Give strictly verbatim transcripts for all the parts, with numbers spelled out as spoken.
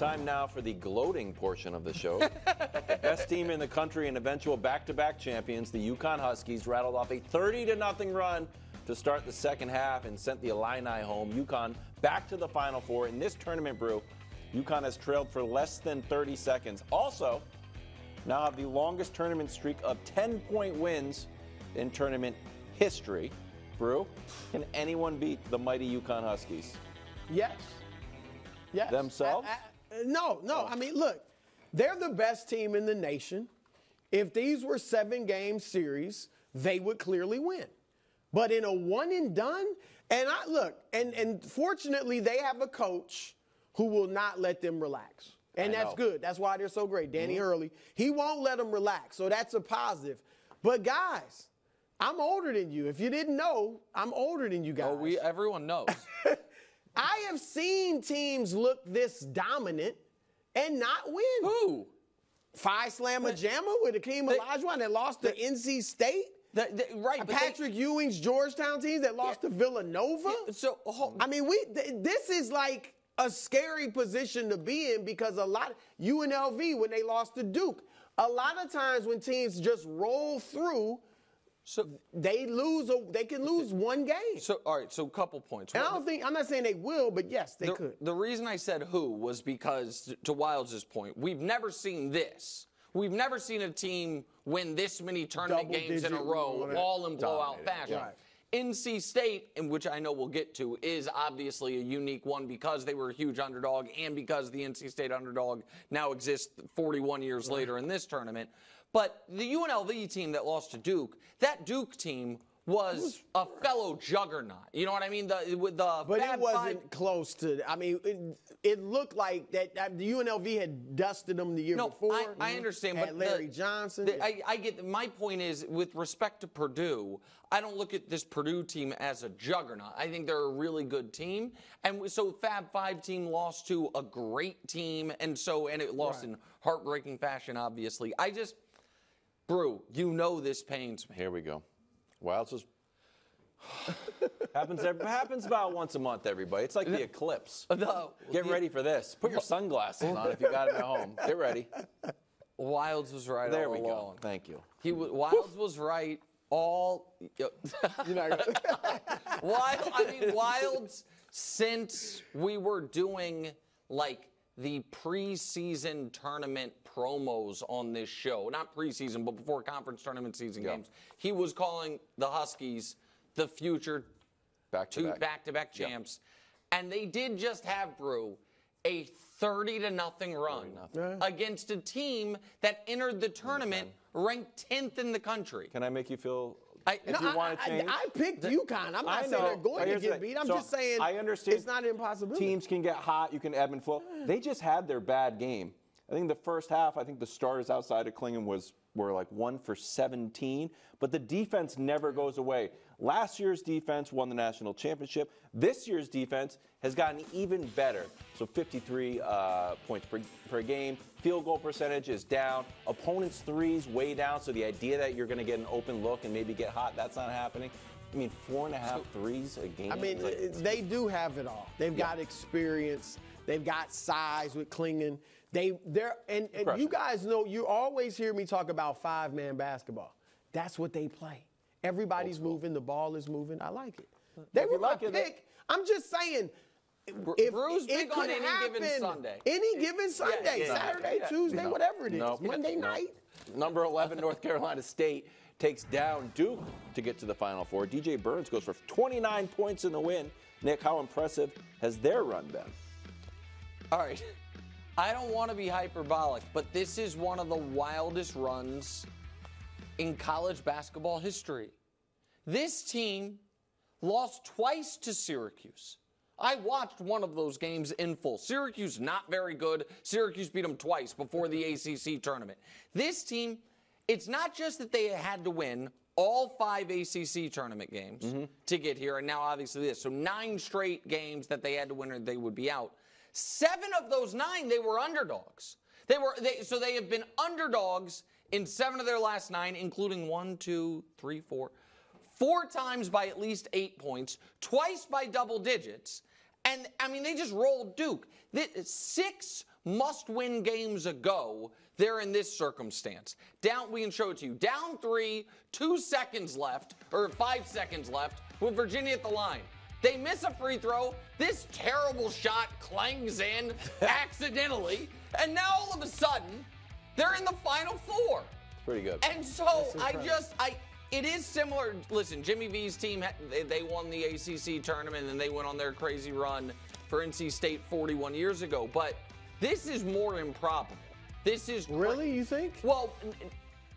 Time now for the gloating portion of the show. The best team in the country and eventual back-to-back champions, the UConn Huskies, rattled off a thirty to nothing run to start the second half and sent the Illini home. UConn back to the Final Four. In this tournament, Brew, UConn has trailed for less than thirty seconds. Also, now have the longest tournament streak of ten-point wins in tournament history. Brew, can anyone beat the mighty UConn Huskies? Yes. Yes. Themselves? I, I, No, no. I mean, look, they're the best team in the nation. If these were seven-game series, they would clearly win. But in a one-and-done, and I look, and, and fortunately, they have a coach who will not let them relax. And that's good. That's why they're so great. Danny Hurley, he won't let them relax, so that's a positive. But, guys, I'm older than you. If you didn't know, I'm older than you guys. Oh, we, everyone knows. I have seen teams look this dominant and not win. Who? Fi Slamma Jamma with Akeem Olajuwon that lost to N C State. The, the, right. Patrick they, Ewing's Georgetown teams that lost yeah, to Villanova. Yeah, so hold, I mean, we th this is like a scary position to be in because a lot of U N L V when they lost to Duke. A lot of times when teams just roll through, so they lose. A, they can lose one game. So all right. So a couple points. And I don't think I'm not saying they will, but yes, they the, could. The reason I said who was because, to Wilds' point, we've never seen this. We've never seen a team win this many tournament Double games in a row, all in blowout fashion. Right. N C State, in which I know we'll get to, is obviously a unique one because they were a huge underdog and because the N C State underdog now exists forty-one years right. later in this tournament. But the U N L V team that lost to Duke, that Duke team was a fellow juggernaut. You know what I mean? The with the but Fab it wasn't Five. Close to. I mean, it, it looked like that uh, the U N L V had dusted them the year no, before. I, I understand, but Larry the, Johnson. The, I, I get. My point is, with respect to Purdue, I don't look at this Purdue team as a juggernaut. I think they're a really good team, and so Fab Five team lost to a great team, and so and it lost right. in heartbreaking fashion. Obviously, I just. Brew, you know this pains me. Here we go. Wilds was happens every, happens about once a month, everybody. It's like the eclipse. No, get the, ready for this. Put your sunglasses on if you got them at home. Get ready. Wilds was right there all we along. Go. Thank you. He was, Wilds was right all. You're not gonna Wild, I mean, Wilds, since we were doing like the preseason tournament promos on this show, not preseason, but before conference tournament season yep. games, he was calling the Huskies the future back to two back. back-to-back champs. Yep. And they did just have, Brew, a thirty to nothing run yeah. against a team that entered the tournament ranked tenth in the country. Can I make you feel... I, if no, you want to change, I, I picked UConn. I'm not saying they're going to get beat. I'm so just saying I understand it's not an impossibility. Teams can get hot. You can ebb and flow. They just had their bad game. I think the first half, I think the starters outside of Clingan was were like one for seventeen. But the defense never goes away. Last year's defense won the national championship. This year's defense has gotten even better. So fifty-three uh, points per, per game. Field goal percentage is down. Opponents' threes way down. So the idea that you're going to get an open look and maybe get hot, that's not happening. I mean, four and a half threes a game. I mean, they do have it all. They've yeah. got experience. They've got size with Clingan. They, they're, and, and you guys know, you always hear me talk about five-man basketball. That's what they play. Everybody's That's moving. Cool. The ball is moving. I like it. They if were my like pick. It, I'm just saying. If Brew's big on any happen, given Sunday. Any given Sunday. Yeah, yeah, Saturday, yeah. Tuesday, no. whatever it is. No. Monday no. night. Number eleven, North Carolina State takes down Duke to get to the Final Four. D J Burns goes for twenty-nine points in the win. Nick, how impressive has their run been? All right. I don't want to be hyperbolic, but this is one of the wildest runs in college basketball history. This team lost twice to Syracuse. I watched one of those games in full. Syracuse, not very good. Syracuse beat them twice before the A C C tournament. This team, it's not just that they had to win all five A C C tournament games mm-hmm. to get here, and now obviously this. So nine straight games that they had to win or they would be out. Seven of those nine, they were underdogs. They were they, So they have been underdogs in seven of their last nine, including one, two, three, four. Four times by at least eight points, twice by double digits. And, I mean, they just rolled Duke. This, six must-win games ago, they're in this circumstance. Down, we can show it to you. Down three, two seconds left, or five seconds left, with Virginia at the line. They miss a free throw. This terrible shot clangs in accidentally. And now all of a sudden, they're in the Final Four. Pretty good. And so I just, I it is similar. Listen, Jimmy V's team, they, they won the A C C tournament, and they went on their crazy run for N C State forty-one years ago. But this is more improbable. This is really, you think? Well,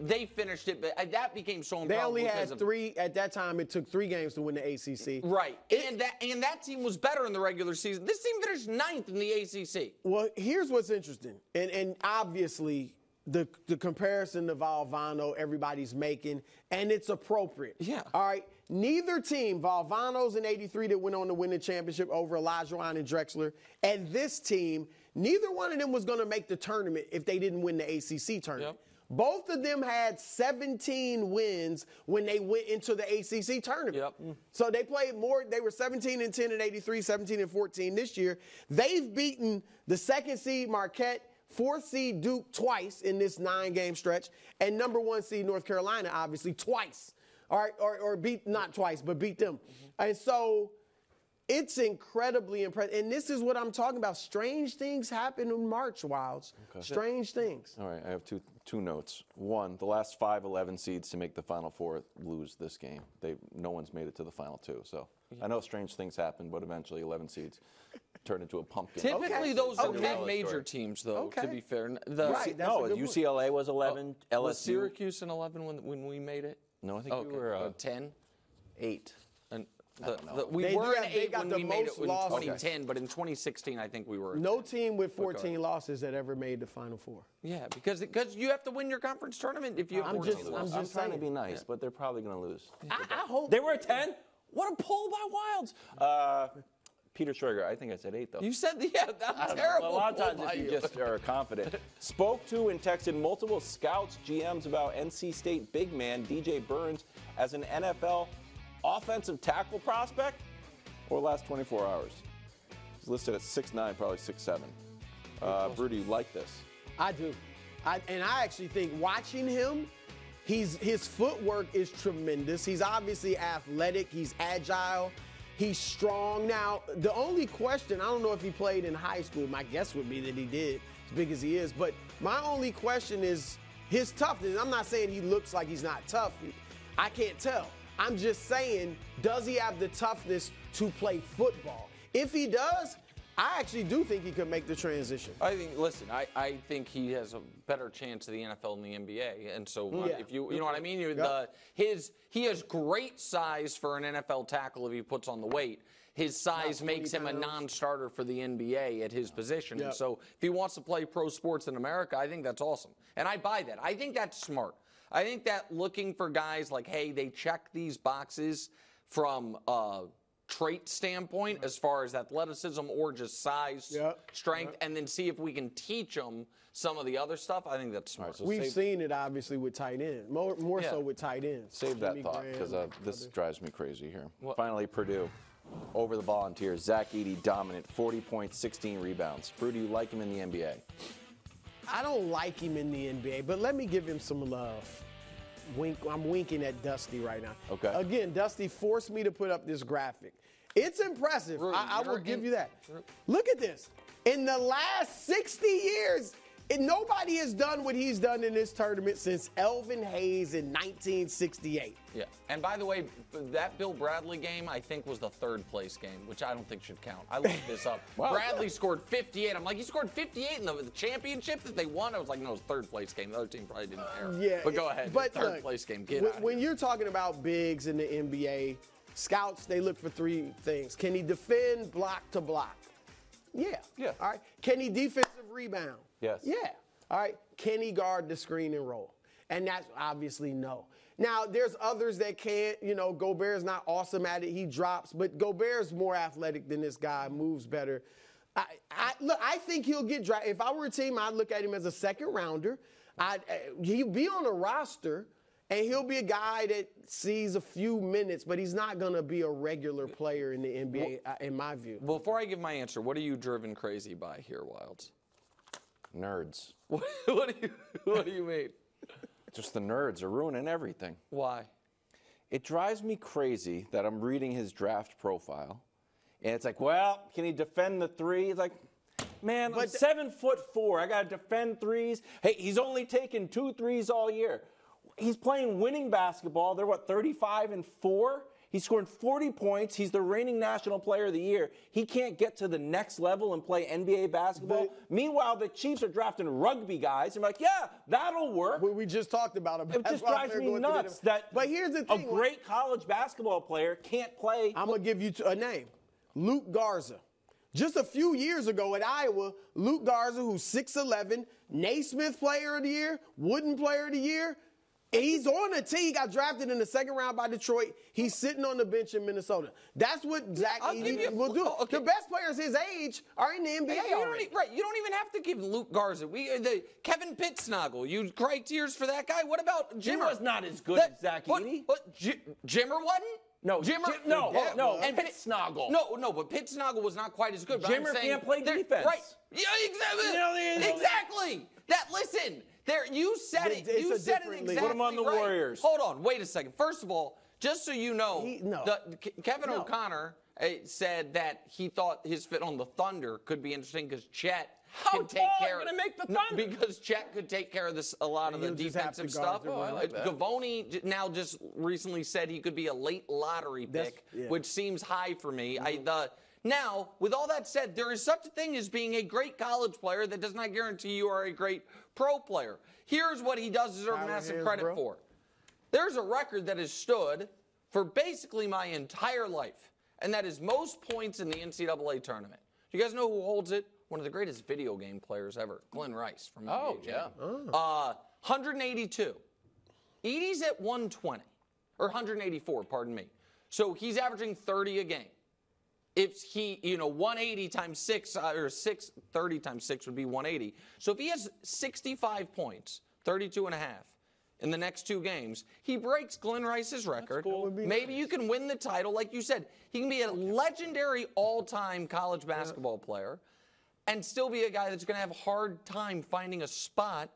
they finished it, but that became so improbable. They only had three at that time. It took three games to win the A C C. Right, it, and that and that team was better in the regular season. This team finished ninth in the A C C. Well, here's what's interesting, and and obviously the the comparison to Valvano everybody's making, and it's appropriate. Yeah. All right. Neither team, Valvano's in eighty-three that went on to win the championship over Olajuwon and Drexler, and this team, neither one of them was going to make the tournament if they didn't win the A C C tournament. Yep. Both of them had seventeen wins when they went into the A C C tournament. Yep. So they played more. They were seventeen and ten in eighty-three, seventeen and fourteen this year. They've beaten the second seed Marquette, fourth seed Duke twice in this nine-game stretch, and number one seed North Carolina, obviously, twice. All right, or, or beat, not twice, but beat them. Mm-hmm. And so it's incredibly impressive. And this is what I'm talking about. Strange things happen in March, Wilds. Okay. Strange things. All right, I have two two notes. One, the last five eleven seeds to make the Final Four lose this game. They no one's made it to the Final Two. So yeah. I know strange things happen, but eventually eleven seeds turn into a pumpkin. Typically, okay. those okay. are big major story. teams, though, okay. to be fair. The, right, that's no, U C L A was eleven. Oh, L S U. Was Syracuse in eleven when, when we made it? No, I think okay. we were uh, ten, eight. And the, the, we they were at eight when we made it in twenty ten, okay. but in twenty sixteen, I think we were. No team with fourteen losses that ever made the Final Four. Yeah, because because you have to win your conference tournament if you. Have I'm fourteen just, losses. I'm just I'm trying saying. to be nice, yeah. but they're probably going to lose. I, I hope they were at ten. What a pull by Wilds. Uh, Peter Schrager, I think I said eight, though. You said, yeah, that's terrible. A lot of times if you just are confident. Spoke to and texted multiple scouts, G Ms about N C State big man D J Burns as an N F L offensive tackle prospect or last twenty-four hours. He's listed at six nine, probably six seven. Uh, Brew, do you like this? I do. I, and I actually think watching him, he's his footwork is tremendous. He's obviously athletic. He's agile. He's strong. Now, the only question, I don't know if he played in high school. My guess would be that he did, as big as he is. But my only question is his toughness. I'm not saying he looks like he's not tough. I can't tell. I'm just saying, does he have the toughness to play football? If he does, I actually do think he could make the transition. I think, listen, I, I think he has a better chance of the N F L than the N B A. And so yeah. if you, you know what I mean? Yep. The, his, he has great size for an N F L tackle if he puts on the weight. His size makes him pounds. a non-starter for the N B A at his position. Yep. And so if he wants to play pro sports in America, I think that's awesome. And I buy that. I think that's smart. I think that looking for guys like, hey, they check these boxes from uh, – trait standpoint as far as athleticism or just size, yep. strength, yep. and then see if we can teach them some of the other stuff. I think that's smart. Right, so We've seen it, obviously, with tight end. More, more yeah. so with tight ends. Save that Jimmy thought, because uh, this drives me crazy here. What? Finally, Purdue over the Volunteers. Zach Edey dominant, forty points, sixteen rebounds. Brew, do you like him in the N B A? I don't like him in the N B A, but let me give him some love. Wink, I'm winking at Dusty right now. Okay. Again, Dusty forced me to put up this graphic. It's impressive. Rudy, I, I will give in, you that. Look at this. In the last sixty years, it, nobody has done what he's done in this tournament since Elvin Hayes in nineteen sixty-eight. Yeah. And by the way, that Bill Bradley game, I think, was the third place game, which I don't think should count. I looked this up. Wow. Bradley scored fifty-eight. I'm like, he scored fifty-eight in the, the championship that they won. I was like, no, it was third place game. The other team probably didn't care. Uh, yeah. But go ahead. But third look, place game. Get when, out of when here. You're talking about bigs in the N B A, scouts, they look for three things. Can he defend block to block? Yeah. Yeah. All right. Can he defensive rebound? Yes. Yeah. All right. Can he guard the screen and roll? And that's obviously no. Now, there's others that can't. You know, Gobert's not awesome at it. He drops. But Gobert's more athletic than this guy, moves better. I, I, look, I think he'll get drafted. If I were a team, I'd look at him as a second rounder. I'd, he'd be on a roster, and he'll be a guy that sees a few minutes, but he's not going to be a regular player in the N B A, well, in my view. Before I give my answer, what are you driven crazy by here, Wilds? Nerds. What, what do you What do you mean? Just the nerds are ruining everything. Why? It drives me crazy that I'm reading his draft profile, and it's like, well, can he defend the three? It's like, man, but I'm seven foot four. I gotta defend threes. Hey, he's only taken two threes all year. He's playing winning basketball. They're what, thirty-five and four? He's scoring forty points. He's the reigning national player of the year. He can't get to the next level and play N B A basketball. But meanwhile, the Chiefs are drafting rugby guys. And I'm like, yeah, that'll work. We just talked about him. It just drives me nuts that but here's the thing. A great college basketball player can't play. I'm going to give you a name. Luke Garza. Just a few years ago at Iowa, Luke Garza, who's six eleven, Naismith player of the year, Wooden player of the year. And he's on a team. He got drafted in the second round by Detroit. He's sitting on the bench in Minnesota. That's what Zach Edey will do. Oh, okay. The best players his age are in the N B A. Yeah, you don't need, right. You don't even have to give Luke Garza. We the Kevin Pittsnogle. You cry tears for that guy. What about Jimmer? Jimmer's not as good that, as Zach Edey. But, but J, Jimmer wasn't? No, Jimmer, Jim, no, yeah, no, and Pittsnogle. No, no, but Pittsnogle was not quite as good. But Jimmer I'm saying, can't play defense. Right? Yeah, exactly. No, no, exactly. No. That listen. There, you said it. It's you said it exactly. Put him on the right. Warriors. Hold on. Wait a second. First of all, just so you know, he, no. the, Kevin no. O'Connor uh, said that he thought his fit on the Thunder could be interesting because Chet How can take care of make the Thunder? No, because Chet could take care of this a lot and of the defensive stuff. Oh, I like that. Gavoni now just recently said he could be a late lottery pick, yeah. which seems high for me. Mm-hmm. I the. Now, with all that said, there is such a thing as being a great college player that does not guarantee you are a great pro player. Here's what he does deserve Tyler massive Hayes, credit bro. for. There's a record that has stood for basically my entire life, and that is most points in the N C double A tournament. Do you guys know who holds it? One of the greatest video game players ever, Glenn Rice from oh, N B A yeah. Oh. Uh, one hundred eighty-two. Edey's at one twenty, or one hundred eighty-four, pardon me. So he's averaging thirty a game. If he, you know, one eighty times six, uh, or six, thirty times six would be one eighty. So if he has sixty-five points, thirty-two and a half, in the next two games, he breaks Glenn Rice's record. Cool. Maybe nice. You can win the title. Like you said, he can be a legendary all-time college basketball yeah. player and still be a guy that's going to have a hard time finding a spot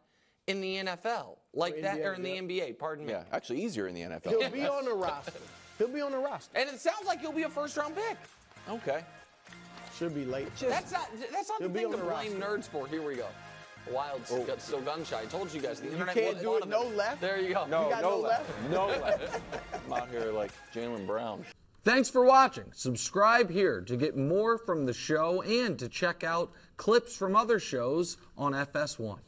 in the N F L. Like or that, N B A, or in yeah. the N B A, pardon me. Yeah, actually easier in the N F L. He'll be on the roster. He'll be on the roster. And it sounds like he'll be a first-round pick. Okay. Should be late. That's not, that's not the thing to blame nerds for. Here we go. Wild oh. got still gun shy. I told you guys the you internet can't was do it. No left. There you go. No, you got no, no left. left. No left. I'm out here like Jaylen Brown. Thanks for watching. Subscribe here to get more from the show and to check out clips from other shows on F S one.